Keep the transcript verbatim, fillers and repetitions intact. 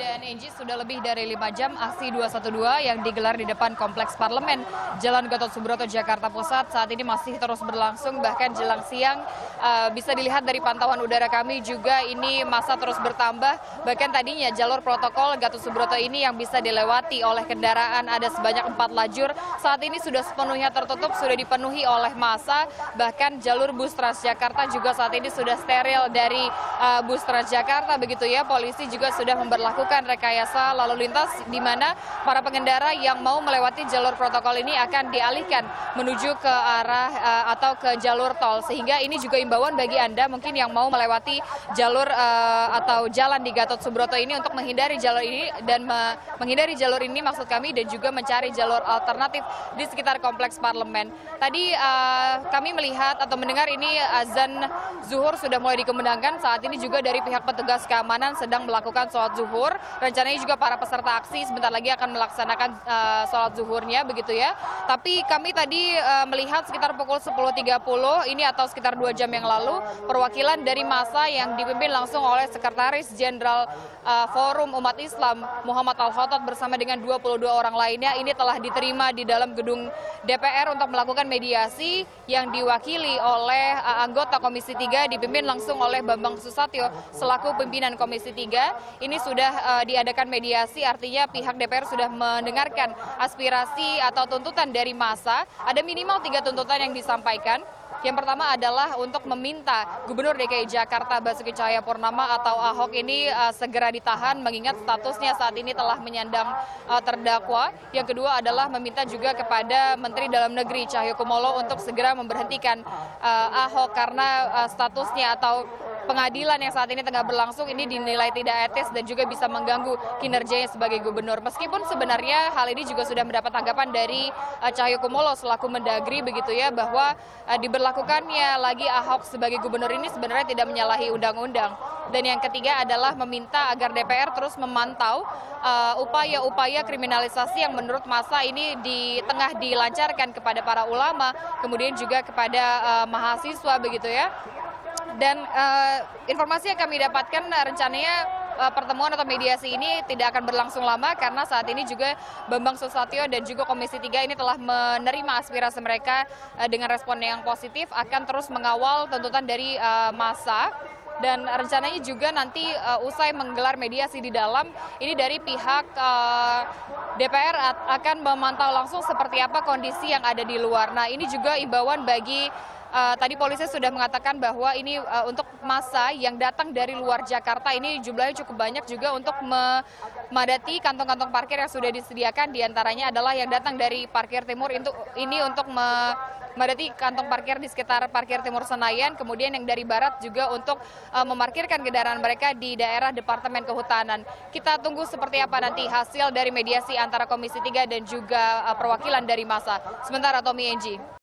Dan N G, sudah lebih dari lima jam aksi dua satu dua yang digelar di depan kompleks parlemen Jalan Gatot Subroto, Jakarta Pusat saat ini masih terus berlangsung. Bahkan jelang siang uh, bisa dilihat dari pantauan udara kami juga ini masa terus bertambah. Bahkan tadinya jalur protokol Gatot Subroto ini yang bisa dilewati oleh kendaraan ada sebanyak empat lajur. Saat ini sudah sepenuhnya tertutup, sudah dipenuhi oleh massa. Bahkan jalur bus Transjakarta juga saat ini sudah steril dari uh, bus Transjakarta begitu ya. Polisi juga sudah memberlakukan rekayasa lalu lintas di mana para pengendara yang mau melewati jalur protokol ini akan dialihkan menuju ke arah uh, atau ke jalur tol, sehingga ini juga imbauan bagi Anda mungkin yang mau melewati jalur uh, atau jalan di Gatot Subroto ini untuk menghindari jalur ini dan me menghindari jalur ini maksud kami dan juga mencari jalur alternatif di sekitar kompleks parlemen. Tadi uh, kami melihat atau mendengar ini azan zuhur sudah mulai dikemendangkan. Saat ini juga dari pihak petugas keamanan sedang melakukan sholat zuhur. Rencananya juga para peserta aksi sebentar lagi akan melaksanakan uh, sholat zuhurnya begitu ya. Tapi kami tadi uh, melihat sekitar pukul sepuluh tiga puluh ini atau sekitar dua jam yang lalu perwakilan dari massa yang dipimpin langsung oleh Sekretaris Jenderal uh, Forum Umat Islam Muhammad Al-Fatah bersama dengan dua puluh dua orang lainnya ini telah diterima di dalam gedung D P R untuk melakukan mediasi yang diwakili oleh uh, anggota Komisi tiga dipimpin langsung oleh Bambang Susatyo selaku pimpinan Komisi tiga. Ini sudah diadakan mediasi, artinya pihak D P R sudah mendengarkan aspirasi atau tuntutan dari massa. Ada minimal tiga tuntutan yang disampaikan. Yang pertama adalah untuk meminta Gubernur D K I Jakarta Basuki Cahaya Purnama atau Ahok ini uh, segera ditahan mengingat statusnya saat ini telah menyandang uh, terdakwa. Yang kedua adalah meminta juga kepada Menteri Dalam Negeri Cahyo Kumolo untuk segera memberhentikan uh, Ahok karena uh, statusnya atau pengadilan yang saat ini tengah berlangsung ini dinilai tidak etis dan juga bisa mengganggu kinerjanya sebagai gubernur. Meskipun sebenarnya hal ini juga sudah mendapat tanggapan dari uh, Cahyo Kumolo selaku Mendagri begitu ya, bahwa uh, diberlakukannya lagi Ahok sebagai gubernur ini sebenarnya tidak menyalahi undang-undang. Dan yang ketiga adalah meminta agar D P R terus memantau upaya-upaya uh, kriminalisasi yang menurut massa ini di tengah dilancarkan kepada para ulama, kemudian juga kepada uh, mahasiswa begitu ya. Dan uh, informasi yang kami dapatkan rencananya pertemuan atau mediasi ini tidak akan berlangsung lama karena saat ini juga Bambang Soesatyo dan juga Komisi tiga ini telah menerima aspirasi mereka dengan respon yang positif, akan terus mengawal tuntutan dari uh, massa. Dan rencananya juga nanti uh, usai menggelar mediasi di dalam, ini dari pihak uh, D P R akan memantau langsung seperti apa kondisi yang ada di luar. Nah, ini juga imbauan bagi uh, tadi polisi sudah mengatakan bahwa ini uh, untuk massa yang datang dari luar Jakarta ini jumlahnya cukup banyak juga untuk memadati kantong-kantong parkir yang sudah disediakan. Di antaranya adalah yang datang dari parkir timur itu, ini untuk me memadati kantong parkir di sekitar parkir timur Senayan, kemudian yang dari barat juga untuk uh, memarkirkan kendaraan mereka di daerah Departemen Kehutanan. Kita tunggu seperti apa nanti hasil dari mediasi antara Komisi tiga dan juga uh, perwakilan dari massa. Sementara Tommy Eng.